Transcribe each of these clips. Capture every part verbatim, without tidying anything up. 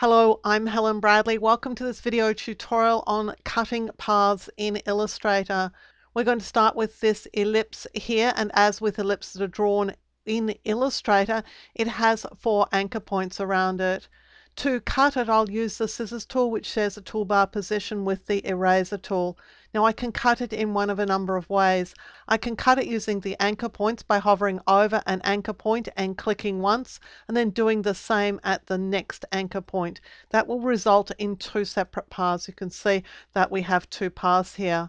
Hello, I'm Helen Bradley. Welcome to this video tutorial on cutting paths in Illustrator. We're going to start with this ellipse here, and as with ellipses that are drawn in Illustrator, it has four anchor points around it. To cut it, I'll use the Scissors tool, which shares a toolbar position with the Eraser tool. Now I can cut it in one of a number of ways. I can cut it using the anchor points by hovering over an anchor point and clicking once, and then doing the same at the next anchor point. That will result in two separate paths. You can see that we have two paths here.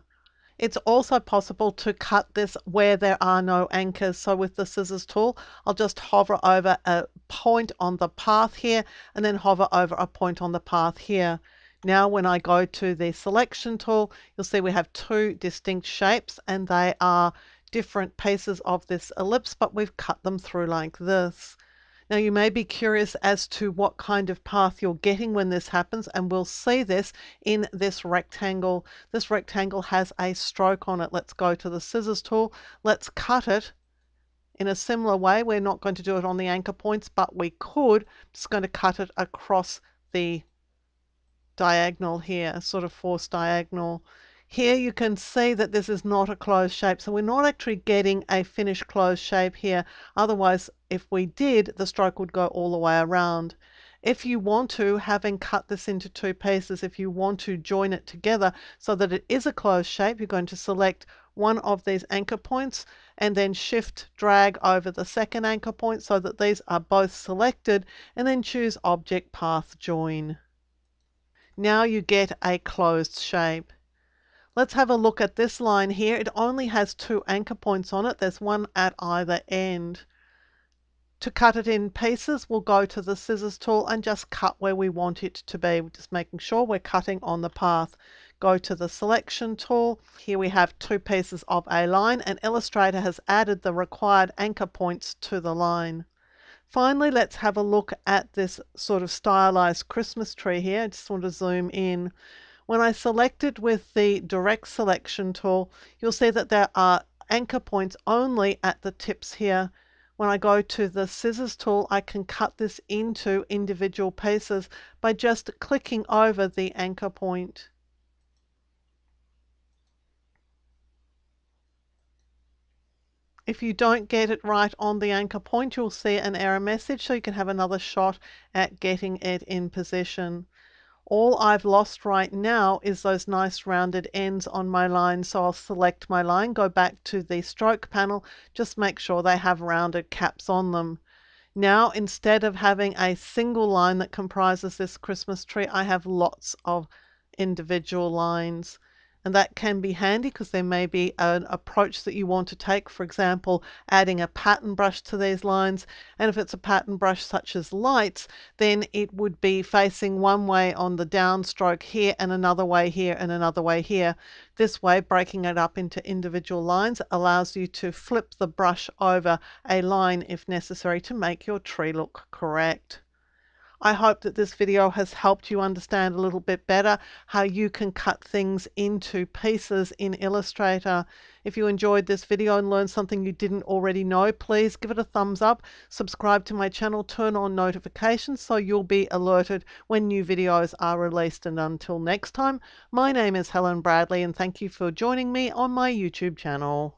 It's also possible to cut this where there are no anchors. So with the Scissors tool, I'll just hover over a point on the path here and then hover over a point on the path here. Now when I go to the Selection tool, you'll see we have two distinct shapes and they are different pieces of this ellipse, but we've cut them through like this. Now you may be curious as to what kind of path you're getting when this happens, and we'll see this in this rectangle. This rectangle has a stroke on it. Let's go to the Scissors tool. Let's cut it in a similar way. We're not going to do it on the anchor points, but we could. I'm just going to cut it across the diagonal here, a sort of forced diagonal. Here you can see that this is not a closed shape, so we're not actually getting a finished closed shape here. Otherwise, if we did, the stroke would go all the way around. If you want to, having cut this into two pieces, if you want to join it together so that it is a closed shape, you're going to select one of these anchor points and then shift drag over the second anchor point so that these are both selected, and then choose Object Path Join. Now you get a closed shape. Let's have a look at this line here. It only has two anchor points on it. There's one at either end. To cut it in pieces, we'll go to the Scissors tool and just cut where we want it to be. We're just making sure we're cutting on the path. Go to the Selection tool. Here we have two pieces of a line, and Illustrator has added the required anchor points to the line. Finally, let's have a look at this sort of stylized Christmas tree here. I just want to zoom in. When I select it with the Direct Selection tool, you'll see that there are anchor points only at the tips here. When I go to the Scissors tool, I can cut this into individual pieces by just clicking over the anchor point. If you don't get it right on the anchor point, you'll see an error message, so you can have another shot at getting it in position. All I've lost right now is those nice rounded ends on my line, so I'll select my line, go back to the Stroke panel, just make sure they have rounded caps on them. Now, instead of having a single line that comprises this Christmas tree, I have lots of individual lines. And that can be handy because there may be an approach that you want to take, for example, adding a pattern brush to these lines. And if it's a pattern brush such as lights, then it would be facing one way on the downstroke here and another way here and another way here. This way, breaking it up into individual lines allows you to flip the brush over a line if necessary to make your tree look correct. I hope that this video has helped you understand a little bit better how you can cut things into pieces in Illustrator. If you enjoyed this video and learned something you didn't already know, please give it a thumbs up, subscribe to my channel, turn on notifications so you'll be alerted when new videos are released. And until next time, my name is Helen Bradley, and thank you for joining me on my YouTube channel.